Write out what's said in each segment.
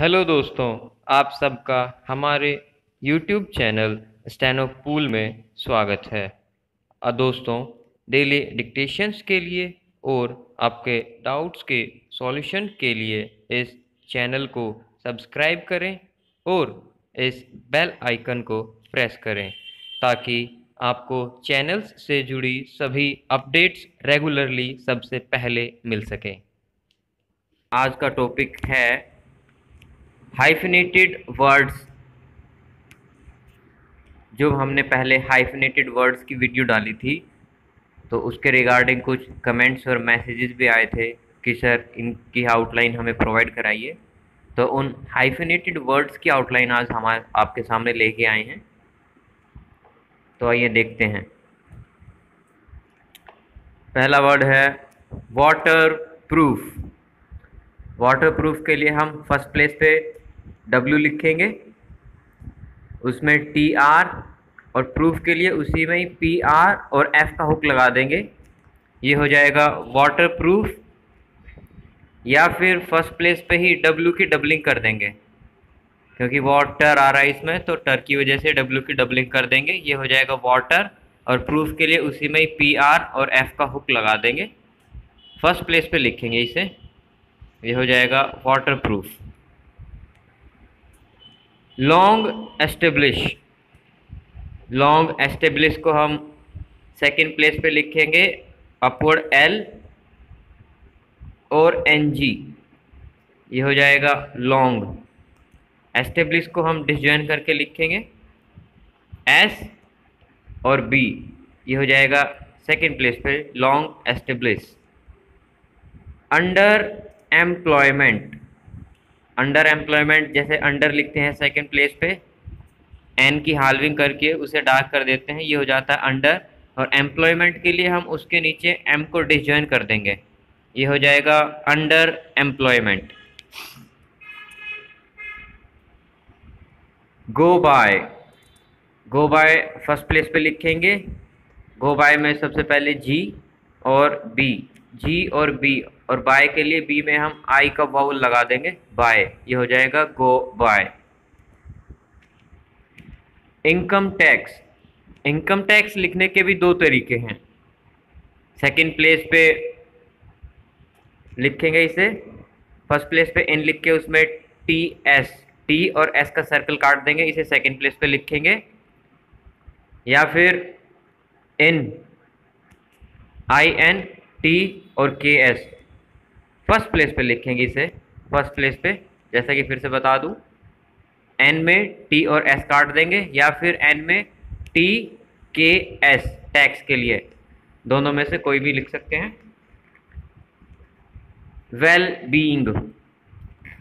Hello दोस्तों, आप सबका हमारे YouTube चैनल स्टेनो पूल में स्वागत है। दोस्तों, डेली डिक्टेशंस के लिए और आपके डाउट्स के सॉल्यूशन के लिए इस चैनल को सब्सक्राइब करें और इस बेल आइकन को प्रेस करें ताकि आपको चैनल्स से जुड़ी सभी अपडेट्स रेगुलरली सबसे पहले मिल सकें। आज का टॉपिक है हाइफिनेटेड वर्ड्स। जो हमने पहले हाइफिनेटेड वर्ड्स की वीडियो डाली थी तो उसके रिगार्डिंग कुछ कमेंट्स और मैसेजेस भी आए थे कि सर इनकी आउटलाइन हमें प्रोवाइड कराइए। तो उन हाइफिनेटेड वर्ड्स की आउटलाइन आज हम आपके सामने लेके आए हैं। तो आइए देखते हैं। पहला वर्ड है वाटरप्रूफ। वाटरप्रूफ के लिए हम फर्स्ट प्लेस पे W लिखेंगे, उसमें TR, और प्रूफ के लिए उसी में ही PR और F का हुक लगा देंगे। ये हो जाएगा वाटरप्रूफ। या फिर फर्स्ट प्लेस पे ही W की डबलिंग कर देंगे, क्योंकि वाटर आ रहा है इसमें तो टर की वजह से W की डबलिंग कर देंगे। ये हो जाएगा वाटर, और प्रूफ के लिए उसी में ही PR और F का हुक लगा देंगे। फर्स्ट प्लेस पे लिखेंगे इसे। ये हो जाएगा waterproof. Long establish. Long establish को हम सेकंड प्लेस पे लिखेंगे अपवर्ड L और NG। ये हो जाएगा लॉन्ग। एस्टेब्लिश को हम डिसजॉइन करके लिखेंगे S और B। ये हो जाएगा सेकंड प्लेस पे long establish. Under employment. Under employment, जैसे अंडर लिखते हैं सेकंड प्लेस पे, एन की हाल्विंग करके उसे डार्क कर देते हैं। ये हो जाता है अंडर। और एम्प्लॉयमेंट के लिए हम उसके नीचे एम को डिसजॉइन कर देंगे। ये हो जाएगा under employment. Go by. Go by first place पे लिखेंगे। गो बाय में सबसे पहले G और B। जी और बी, और बाय के लिए बी में हम आई का वाउल लगा देंगे, बाय। ये हो जाएगा go by. Income tax. Income tax लिखने के भी दो तरीके हैं। सेकंड प्लेस पे लिखेंगे इसे, फर्स्ट प्लेस पे एन लिख के उसमें टी एस, टी और एस का सर्कल काट देंगे, इसे सेकंड प्लेस पे लिखेंगे। या फिर एन आई एन T और KS फर्स्ट प्लेस पे लिखेंगे इसे, फर्स्ट प्लेस पे। जैसा कि फिर से बता दूं, N में T और S काट देंगे, या फिर N में T KS टैक्स के लिए, दोनों में से कोई भी लिख सकते हैं। Well being.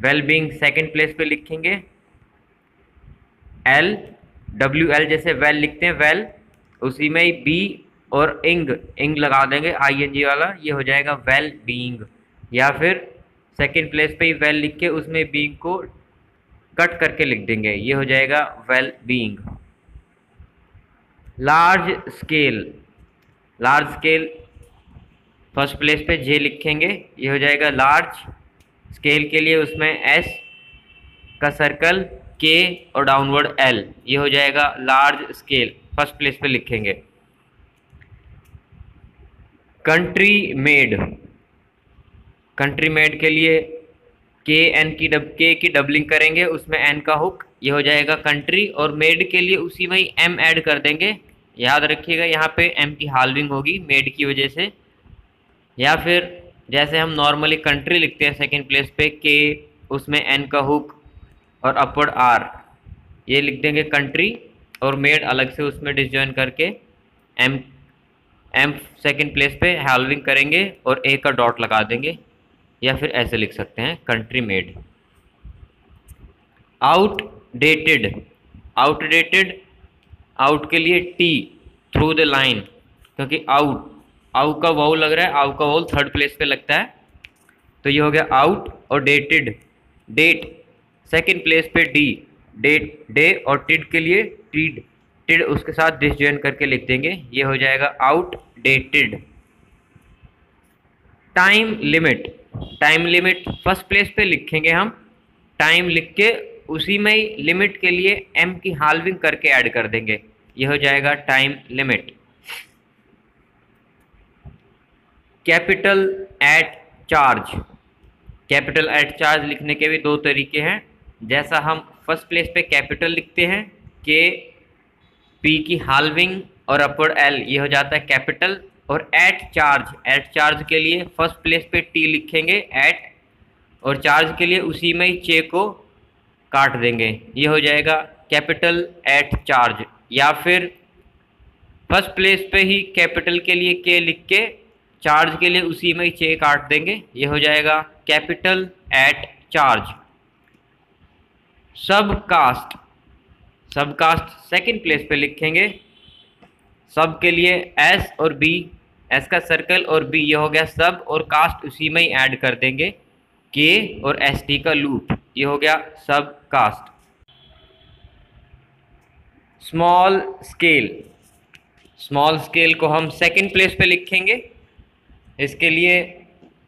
Well being second place पे लिखेंगे L, WL जैसे वेल लिखते हैं, वेल, उसी में ही B और इंग, इंग लगा देंगे ING वाला। ये हो जाएगा वेल बीइंग। या फिर सेकंड प्लेस पे ही वेल लिख के उसमें बीइंग को कट करके लिख देंगे। ये हो जाएगा well being. Large scale. Large scale first place पे J लिखेंगे। ये हो जाएगा लार्ज। स्केल के लिए उसमें S का सर्कल, K और डाउनवर्ड L। ये हो जाएगा लार्ज स्केल, फर्स्ट प्लेस पे लिखेंगे। Country made. कंट्री मेड के लिए के की डबलिंग करेंगे, उसमें एन का हुक। ये हो जाएगा कंट्री, और मेड के लिए उसी में ही एम ऐड कर देंगे। याद रखिएगा यहाँ पे एम की हाल्विंग होगी मेड की वजह से। या फिर जैसे हम नॉर्मली कंट्री लिखते हैं सेकंड प्लेस पे के, उसमें एन का हुक और अपवर्ड आर, ये लिख देंगे कंट्री, और मेड अलग से उसमें डिसजॉइन करके एम सेकंड प्लेस पे हाल्विंग करेंगे और ए का डॉट लगा देंगे। या फिर ऐसे लिख सकते हैं country made. Outdated. Outdated, out के लिए टी थ्रू द लाइन, क्योंकि आउट, आउ का वाउल लग रहा है, आउ का वाउल थर्ड प्लेस पे लगता है। तो ये हो गया आउट। और डेटेड, डेट सेकंड प्लेस पे डी, डेट डे, और टिड के लिए टीड, टिड उसके साथ डिसजॉइन करके लिख देंगे। ये हो जाएगा outdated. Time limit. Time limit first place पे लिखेंगे हम टाइम लिख के उसी में ही लिमिट के लिए एम की हाल्विंग करके ऐड कर देंगे। यह हो जाएगा time limit. Capital at charge, capital at charge लिखने के भी दो तरीके हैं। जैसा हम फर्स्ट प्लेस पे कैपिटल लिखते हैं के पी की हाल्विंग और अपवर्ड एल, ये हो जाता है कैपिटल। और एट चार्ज, एट चार्ज के लिए फर्स्ट प्लेस पे टी लिखेंगे एट, और चार्ज के लिए उसी में ही चे को काट देंगे। ये हो जाएगा कैपिटल एट चार्ज। या फिर फर्स्ट प्लेस पे ही कैपिटल के लिए के लिख के चार्ज के लिए उसी में ही चे काट देंगे। ये हो जाएगा capital at charge. Subcaste, subcaste second place पे लिखेंगे। सब के लिए एस और बी, एस का सर्कल और बी, ये हो गया सब, और कास्ट उसी में ही ऐड कर देंगे के और एस टी का लूप। ये हो गया subcaste. Small scale, small scale को हम सेकंड प्लेस पे लिखेंगे। इसके लिए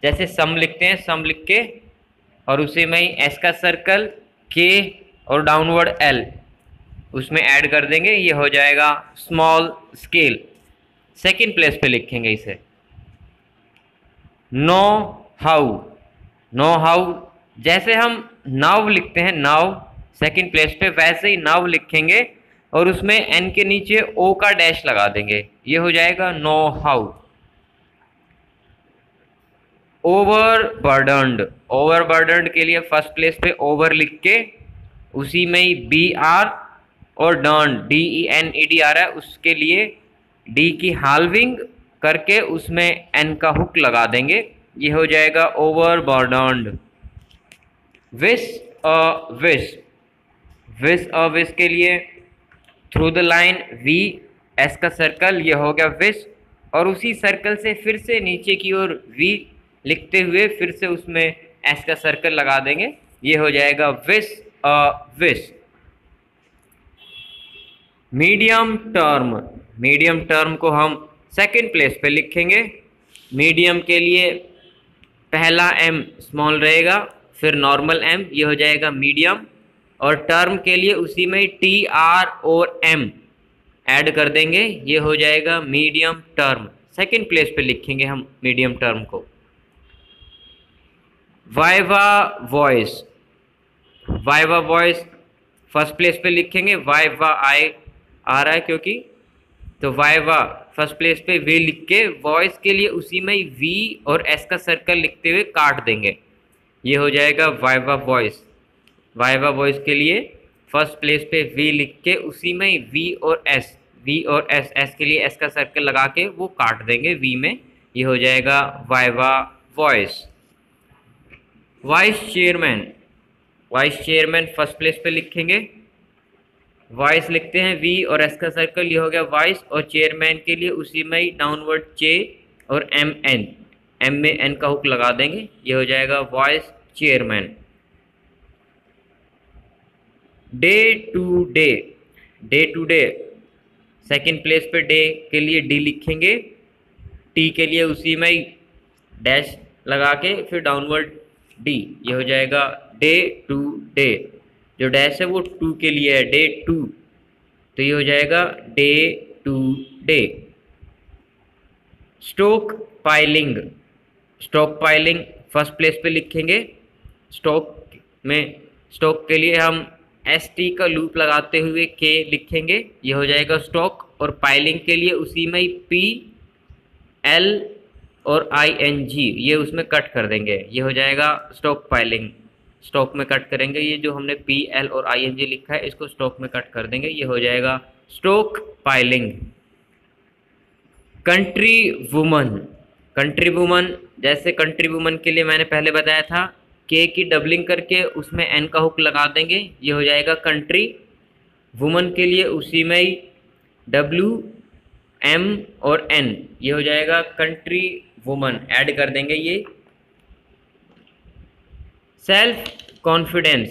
जैसे सम लिखते हैं, सम लिख के और उसी में ही एस का सर्कल के और डाउनवर्ड एल उसमें ऐड कर देंगे। ये हो जाएगा स्मॉल स्केल, सेकंड प्लेस पे लिखेंगे इसे। नो हाउ, नो हाउ जैसे हम नाव लिखते हैं, नाव सेकंड प्लेस पे वैसे ही नाव लिखेंगे और उसमें एन के नीचे ओ का डैश लगा देंगे। ये हो जाएगा नो हाउ। ओवरबर्डन्ड, ओवरबर्डन्ड के लिए फर्स्ट प्लेस पे ओवर लिख के उसी में ही बी आर और done, D E N E D आ रहा है, उसके लिए डी की हाल्विंग करके उसमें एन का हुक लगा देंगे। ये हो जाएगा overburdened. Vis a wish, wish a wish के लिए through the line V, S का सर्कल, ये हो गया विश, और उसी सर्कल से फिर से नीचे की ओर वी लिखते हुए फिर से उसमें एस का सर्कल लगा देंगे। ये हो जाएगा wish a wish. Medium term, medium term को हम सेकंड प्लेस पे लिखेंगे। मीडियम के लिए पहला एम स्मॉल रहेगा, फिर नॉर्मल एम, ये हो जाएगा मीडियम, और टर्म के लिए उसी में टी आर और एम ऐड कर देंगे। ये हो जाएगा मीडियम टर्म, सेकंड प्लेस पे लिखेंगे हम मीडियम टर्म को। Viva voce, viva voce first place पे लिखेंगे। वाइवा आई आ रहा है क्योंकि, तो वाइवा फर्स्ट प्लेस पे वी लिख के वॉइस के लिए उसी में वी और एस का सर्कल लिखते हुए काट देंगे। ये हो जाएगा वाइवा वॉइस। वाइवा वॉइस के लिए फर्स्ट प्लेस पे वी लिख के उसी में वी और एस, वी और एस, एस के लिए एस का सर्कल लगा के वो काट देंगे वी में। ये हो जाएगा viva voce. Vice chairman, vice chairman first place पे लिखेंगे। वाइस लिखते हैं वी और एस का सर्कल, ये हो गया वाइस, और चेयरमैन के लिए उसी में ही डाउनवर्ड चे और एम एन, एम में एन का हुक लगा देंगे। ये हो जाएगा vice chairman. Day to day, day to day second place पे डे के लिए डी लिखेंगे, टी के लिए उसी में ही डैश लगा के फिर डाउनवर्ड डी। ये हो जाएगा डे टू डे, जो डैश है वो टू के लिए है, डे टू, तो ये हो जाएगा day to day. Stockpiling, stockpiling first place पे लिखेंगे। स्टॉक में स्टॉक के लिए हम एस टी का लूप लगाते हुए के लिखेंगे। ये हो जाएगा स्टॉक, और पाइलिंग के लिए उसी में पी एल और आई एन जी, ये उसमें कट कर देंगे। ये हो जाएगा स्टॉक पाइलिंग, स्टॉक में कट करेंगे। ये जो हमने पी एल और आई एन जी लिखा है इसको स्टॉक में कट कर देंगे। ये हो जाएगा stockpiling. Country woman, country woman जैसे कंट्री वुमन के लिए मैंने पहले बताया था के की डबलिंग करके उसमें एन का हुक लगा देंगे। ये हो जाएगा कंट्री वुमन के लिए उसी में ही डब्ल्यू एम और एन, ये हो जाएगा कंट्री वुमन ऐड कर देंगे। ये सेल्फ कॉन्फिडेंस,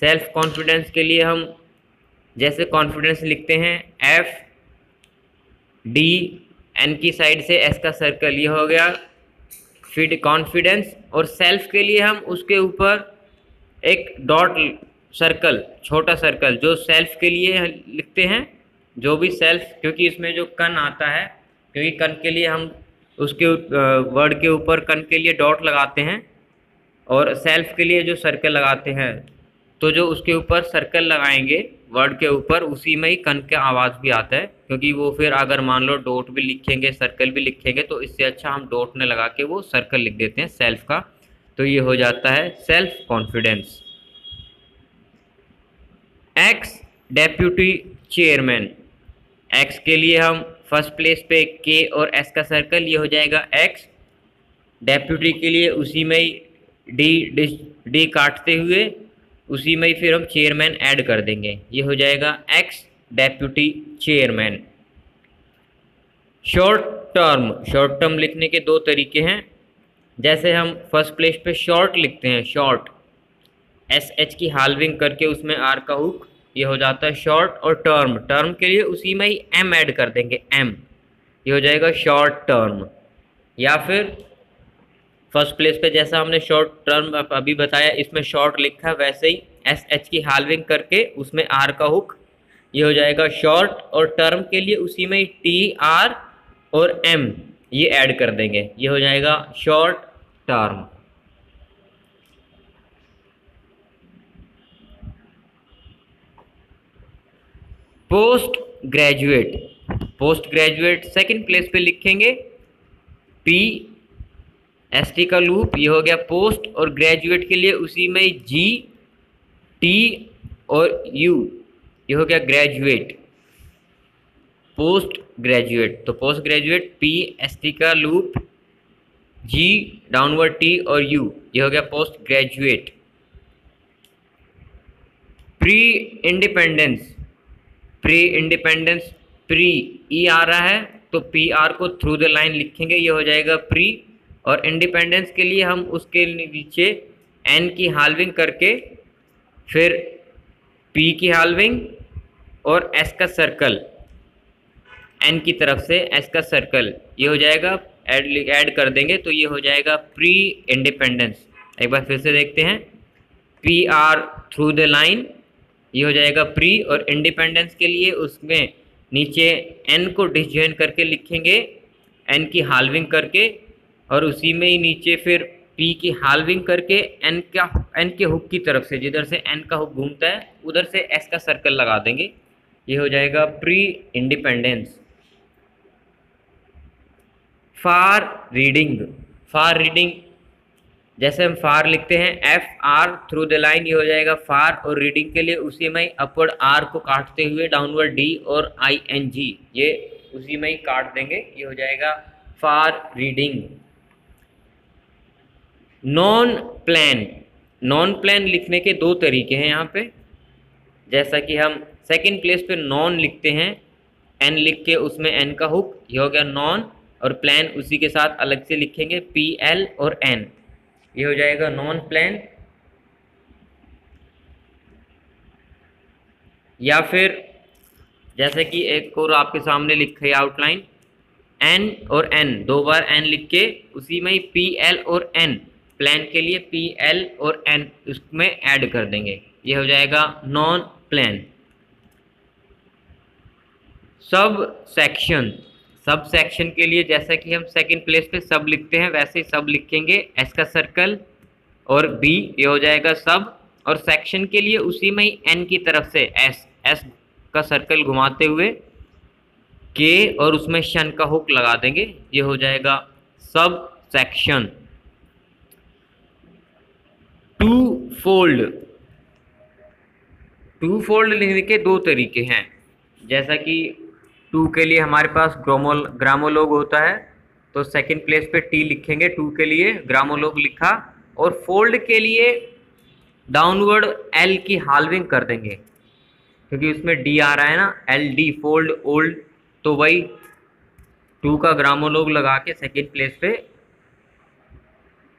सेल्फ कॉन्फिडेंस के लिए हम जैसे कॉन्फिडेंस लिखते हैं एफ डी एन की साइड से एस का सर्कल, ये हो गया फिड कॉन्फिडेंस, और सेल्फ के लिए हम उसके ऊपर एक डॉट सर्कल, छोटा सर्कल जो सेल्फ के लिए लिखते हैं, जो भी सेल्फ, क्योंकि इसमें जो कण आता है, क्योंकि कण के लिए हम उसके वर्ड के ऊपर कण के लिए डॉट लगाते हैं और सेल्फ के लिए जो सर्कल लगाते हैं, तो जो उसके ऊपर सर्कल लगाएंगे वर्ड के ऊपर, उसी में ही कण का आवाज़ भी आता है। क्योंकि वो फिर अगर मान लो डॉट भी लिखेंगे सर्कल भी लिखेंगे तो इससे अच्छा हम डॉट ने लगा के वो सर्कल लिख देते हैं सेल्फ का। तो ये हो जाता है self confidence. Ex deputy chairman, ex के लिए हम फर्स्ट प्लेस पे के और एस का सर्कल, ये हो जाएगा एक्स। डेप्यूटी के लिए उसी में ही डी काटते हुए उसी में ही फिर हम चेयरमैन ऐड कर देंगे, ये हो जाएगा ex deputy chairman. Short term, short term लिखने के दो तरीके हैं। जैसे हम फर्स्ट प्लेस पे शॉर्ट लिखते हैं, शॉर्ट SH की हाल्विंग करके उसमें R का हुक, ये हो जाता है शॉर्ट। और टर्म, टर्म के लिए उसी में ही M ऐड कर देंगे, M, ये हो जाएगा शॉर्ट टर्म। या फिर फर्स्ट प्लेस पे जैसा हमने शॉर्ट टर्म अभी बताया, इसमें शॉर्ट लिखा, वैसे ही SH की हाल्विंग करके उसमें R का हुक, ये हो जाएगा शॉर्ट। और टर्म के लिए उसी में T, R और M ये ऐड कर देंगे, ये हो जाएगा short term. Post graduate, post graduate second place पे लिखेंगे, पी एस टी का लूप, ये हो गया पोस्ट। और ग्रेजुएट के लिए उसी में जी, टी और यू, ये हो गया ग्रेजुएट, पोस्ट ग्रेजुएट। तो post graduate P S T का लूप, जी डाउनवर्ड टी और यू, ये हो गया post graduate. Pre independence, pre independence, pre E आ रहा है तो पी आर को थ्रू द लाइन लिखेंगे, ये हो जाएगा प्री। और इंडिपेंडेंस के लिए हम उसके नीचे एन की हाल्विंग करके फिर पी की हाल्विंग और एस का सर्कल, एन की तरफ से एस का सर्कल, ये हो जाएगा ऐड कर देंगे, तो ये हो जाएगा प्री इंडिपेंडेंस। एक बार फिर से देखते हैं, P R through the line, ये हो जाएगा प्री। और इंडिपेंडेंस के लिए उसमें नीचे एन को डिसजॉइन करके लिखेंगे, एन की हाल्विंग करके, और उसी में ही नीचे फिर पी की हाल्विंग करके एन के हुक की तरफ से, जिधर से एन का हुक घूमता है उधर से एस का सर्कल लगा देंगे, ये हो जाएगा pre independence. Far reading, far reading जैसे हम फार लिखते हैं, F R through the line, ये हो जाएगा फार। और रीडिंग के लिए उसी में ही अपवर्ड आर को काटते हुए डाउनवर्ड डी और आई एन जी, ये उसी में ही काट देंगे, ये हो जाएगा far reading. Non plan, non plan लिखने के दो तरीके हैं यहाँ पे। जैसा कि हम सेकंड प्लेस पे नॉन लिखते हैं, एन लिख के उसमें एन का हुक, ये हो गया नॉन। और प्लान उसी के साथ अलग से लिखेंगे, पी एल और एन, ये हो जाएगा नॉन प्लान। या फिर जैसे कि एक और आपके सामने लिखा है आउटलाइन, एन और एन, दो बार एन लिख के उसी में ही पी एल और एन, प्लान के लिए पी एल और एन उसमें ऐड कर देंगे, ये हो जाएगा non plan. Sub section, sub section के लिए जैसा कि हम सेकंड प्लेस पे सब लिखते हैं, वैसे ही सब लिखेंगे, एस का सर्कल और बी, ये हो जाएगा सब। और सेक्शन के लिए उसी में ही एन की तरफ से एस, एस का सर्कल घुमाते हुए के और उसमें शन का हुक लगा देंगे, ये हो जाएगा sub section. Twofold, twofold लिखने के दो तरीके हैं। जैसा कि टू के लिए हमारे पास ग्रामोलोग होता है, तो सेकंड प्लेस पे टी लिखेंगे, टू के लिए ग्रामोलोग लिखा। और फोल्ड के लिए डाउनवर्ड एल की हाल्विंग कर देंगे, क्योंकि उसमें डी आ रहा है ना, एल डी फोल्ड ओल्ड, तो वही टू का ग्रामोलोग लगा के सेकंड प्लेस पे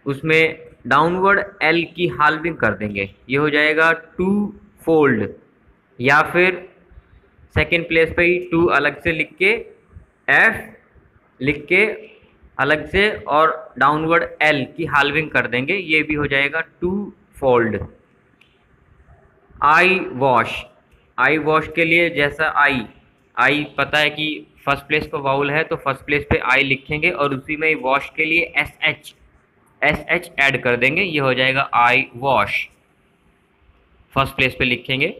उसमें डाउनवर्ड एल की हाल्विंग कर देंगे, ये हो जाएगा टू फोल्ड। या फिर सेकेंड प्लेस पे ही टू अलग से लिख के एफ लिख के अलग से और डाउनवर्ड एल की हाल्विंग कर देंगे, ये भी हो जाएगा टू फोल्ड। आई वॉश के लिए जैसा आई, आई पता है कि फर्स्ट प्लेस पर वाउल है तो फर्स्ट प्लेस पे आई लिखेंगे और उसी में वॉश के लिए एस एच ऐड कर देंगे, ये हो जाएगा आई वॉश, फर्स्ट प्लेस पे लिखेंगे।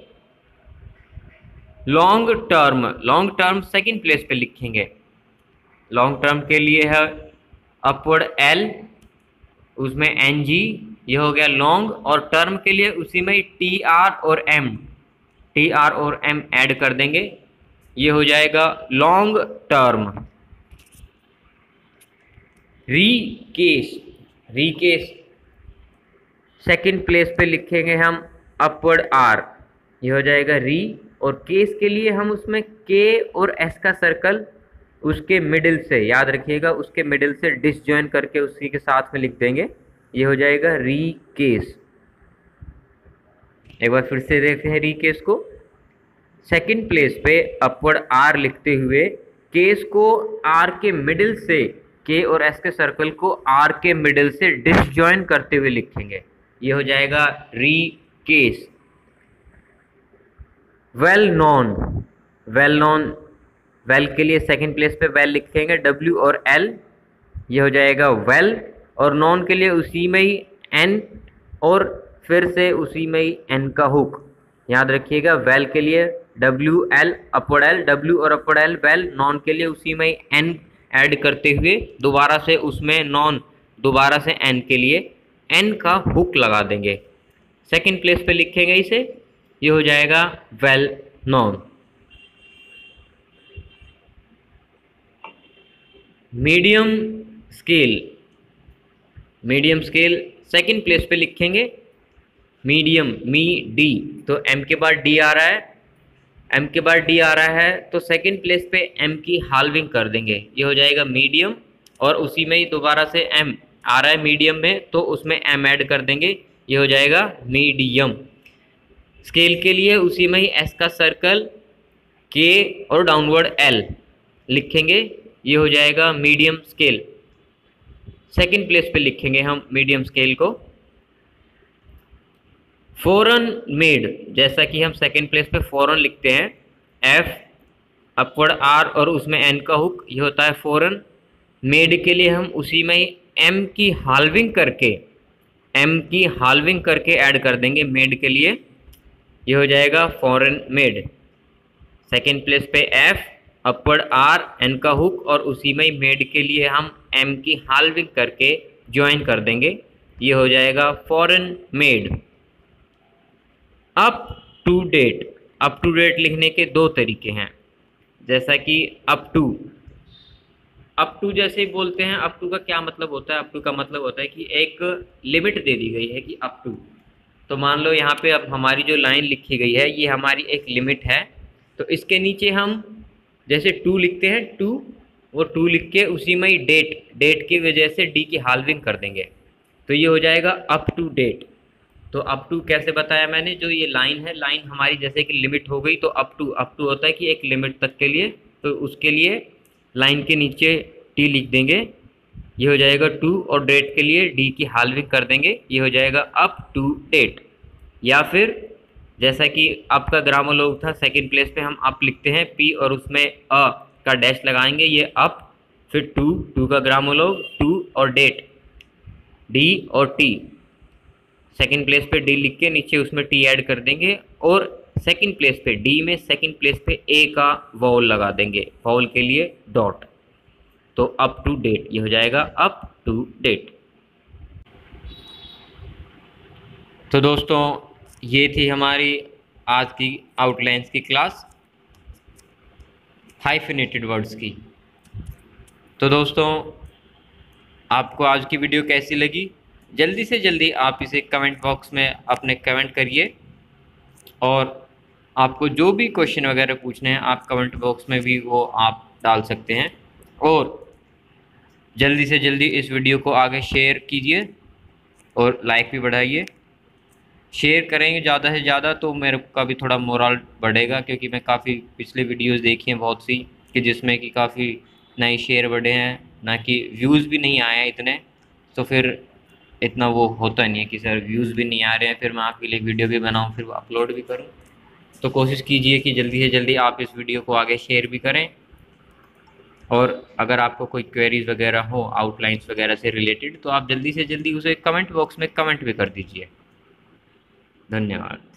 Long term, long term second place पे लिखेंगे, लॉन्ग टर्म के लिए है अपवर्ड एल उसमें एन जी, ये हो गया लॉन्ग, और टर्म के लिए उसी में टी आर और एम, टी आर और एम ऐड कर देंगे, ये हो जाएगा लॉन्ग टर्म। रीकेस, रीकेस सेकंड प्लेस पे लिखेंगे हम अपवर्ड आर, ये हो जाएगा री, और केस के लिए हम उसमें के और एस का सर्कल उसके मिडिल से, याद रखिएगा उसके मिडिल से डिसजॉइन करके उसी के साथ में लिख देंगे, ये हो जाएगा री केस। एक बार फिर से देखते हैं री केस को, सेकंड प्लेस पे अपवर्ड आर लिखते हुए केस को आर के मिडिल से, के और एस के सर्कल को आर के मिडिल से डिसजॉइन करते हुए लिखेंगे, ये हो जाएगा री case. Well known, well known, well के लिए सेकंड प्लेस पे वेल लिखेंगे डब्ल्यू और एल, ये हो जाएगा वेल, और नॉन के लिए उसी में ही एन और फिर से उसी में ही एन का हुक, याद रखिएगा वेल के लिए W L upward L, W और अपवर्ड एल वेल, नॉन के लिए उसी में ही एन ऐड करते हुए दोबारा से उसमें नॉन, दोबारा से एन के लिए एन का हुक लगा देंगे, सेकंड प्लेस पे लिखेंगे इसे, ये हो जाएगा well known. Medium scale, medium scale second place पे लिखेंगे मीडियम, मी डी, तो एम के बाद डी आ रहा है, एम के बाद डी आ रहा है तो सेकंड प्लेस पे एम की हाल्विंग कर देंगे, ये हो जाएगा मीडियम, और उसी में ही दोबारा से एम आ रहा है मीडियम में तो उसमें एम ऐड कर देंगे, ये हो जाएगा मीडियम। स्केल के लिए उसी में ही एस का सर्कल, के और डाउनवर्ड एल लिखेंगे, ये हो जाएगा मीडियम स्केल, सेकंड प्लेस पे लिखेंगे हम मीडियम स्केल को। फॉरेन मेड, जैसा कि हम सेकंड प्लेस पे फॉरेन लिखते हैं, एफ अपवर्ड आर और उसमें एन का हुक, ये होता है फॉरेन। मेड के लिए हम उसी में एम की हाल्विंग करके, एम की हाल्विंग करके ऐड कर देंगे मेड के लिए, ये हो जाएगा फॉरेन मेड, सेकंड प्लेस पे एफ अपवर्ड आर एन का हुक और उसी में मेड के लिए हम एम की हाल्विंग करके ज्वाइन कर देंगे, ये हो जाएगा foreign made. Up to date, up to date लिखने के दो तरीके हैं, जैसा कि अप टू, अप टू जैसे बोलते हैं, अप टू का क्या मतलब होता है, अप टू का मतलब होता है कि एक लिमिट दे दी गई है कि अप टू, तो मान लो यहाँ पे अब हमारी जो लाइन लिखी गई है ये हमारी एक लिमिट है, तो इसके नीचे हम जैसे टू लिखते हैं, टू, वो टू लिख के उसी में ही डेट, डेट की वजह से डी की हाल्विंग कर देंगे, तो ये हो जाएगा अप टू डेट। तो अप टू कैसे बताया मैंने, जो ये लाइन है, लाइन हमारी जैसे कि लिमिट हो गई तो अप टू, अप टू होता है कि एक लिमिट तक के लिए, तो उसके लिए लाइन के नीचे टी लिख देंगे, ये हो जाएगा टू, और डेट के लिए डी की हाल्विंग कर देंगे, ये हो जाएगा अप टू डेट। या फिर जैसा कि अप का ग्रामोलोग था, सेकंड प्लेस पे हम अप लिखते हैं, पी और उसमें अ का डैश लगाएंगे, ये अप, फिर टू, टू का ग्रामोलोग टू और डेट डी और टी, सेकंड प्लेस पे डी लिख के नीचे उसमें टी ऐड कर देंगे, और सेकंड प्लेस पे डी में सेकंड प्लेस पे ए का वाउल लगा देंगे, वाउल के लिए डॉट, तो अप टू डेट, ये हो जाएगा अप टू डेट। तो दोस्तों ये थी हमारी आज की आउटलाइंस की क्लास हाइफिनेटेड वर्ड्स की। तो दोस्तों आपको आज की वीडियो कैसी लगी, जल्दी से जल्दी आप इसे कमेंट बॉक्स में अपने कमेंट करिए, और आपको जो भी क्वेश्चन वगैरह पूछने हैं आप कमेंट बॉक्स में भी वो आप डाल सकते हैं, और जल्दी से जल्दी इस वीडियो को आगे शेयर कीजिए और लाइक भी बढ़ाइए। शेयर करेंगे ज़्यादा से ज़्यादा तो मेरे का भी थोड़ा मोरल बढ़ेगा, क्योंकि मैं काफ़ी पिछले वीडियोस देखी हैं बहुत सी कि जिसमें कि काफ़ी ना ही शेयर बढ़े हैं ना कि व्यूज़ भी नहीं आए हैं इतने, तो फिर इतना वो होता नहीं है कि सर व्यूज़ भी नहीं आ रहे हैं, फिर मैं आपके लिए वीडियो भी बनाऊँ, फिर अपलोड भी करूँ। तो कोशिश कीजिए कि जल्दी से जल्दी आप इस वीडियो को आगे शेयर भी करें, और अगर आपको कोई क्वेरीज वगैरह हो आउटलाइंस वगैरह से रिलेटेड, तो आप जल्दी से जल्दी उसे कमेंट बॉक्स में कमेंट भी कर दीजिए। धन्यवाद।